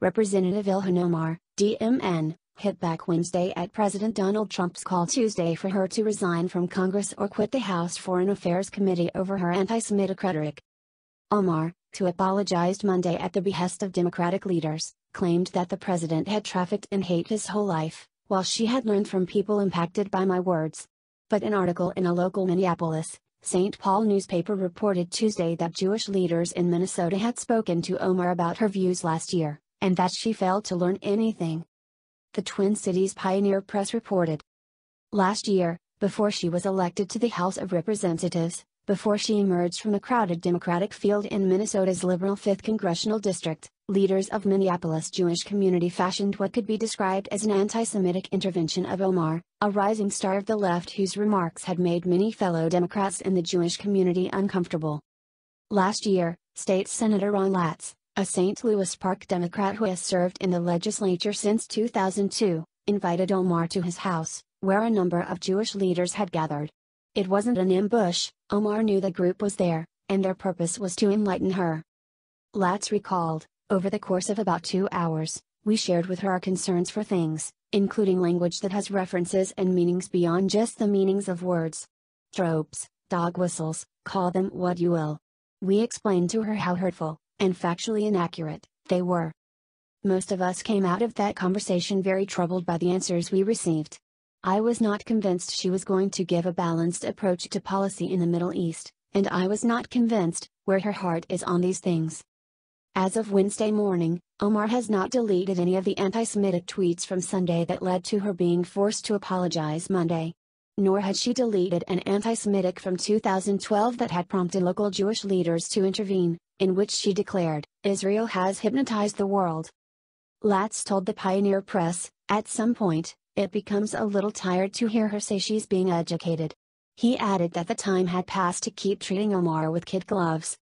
Representative Ilhan Omar, DMN, hit back Wednesday at President Donald Trump's call Tuesday for her to resign from Congress or quit the House Foreign Affairs Committee over her anti-Semitic rhetoric. Omar, who apologized Monday at the behest of Democratic leaders, claimed that the president had trafficked in hate his whole life, while she had learned from people impacted by my words. But an article in a local Minneapolis, St. Paul newspaper reported Tuesday that Jewish leaders in Minnesota had spoken to Omar about her views last year, and that she failed to learn anything. The Twin Cities Pioneer Press reported. Last year, before she was elected to the House of Representatives, before she emerged from the crowded Democratic field in Minnesota's liberal 5th Congressional District, leaders of Minneapolis' Jewish community fashioned what could be described as an anti-Semitic intervention of Omar, a rising star of the left whose remarks had made many fellow Democrats in the Jewish community uncomfortable. Last year, State Senator Ron Latz, a St. Louis Park Democrat who has served in the legislature since 2002, invited Omar to his house, where a number of Jewish leaders had gathered. It wasn't an ambush, Omar knew the group was there, and their purpose was to enlighten her. Latz recalled, over the course of about 2 hours, we shared with her our concerns for things, including language that has references and meanings beyond just the meanings of words. Tropes, dog whistles, call them what you will. We explained to her how hurtful, and factually inaccurate, they were. Most of us came out of that conversation very troubled by the answers we received. I was not convinced she was going to give a balanced approach to policy in the Middle East, and I was not convinced where her heart is on these things. As of Wednesday morning, Omar has not deleted any of the anti-Semitic tweets from Sunday that led to her being forced to apologize Monday. Nor had she deleted an anti-Semitic from 2012 that had prompted local Jewish leaders to intervene, in which she declared, Israel has hypnotized the world. Latz told the Pioneer Press, at some point, it becomes a little tired to hear her say she's being educated. He added that the time had passed to keep treating Omar with kid gloves,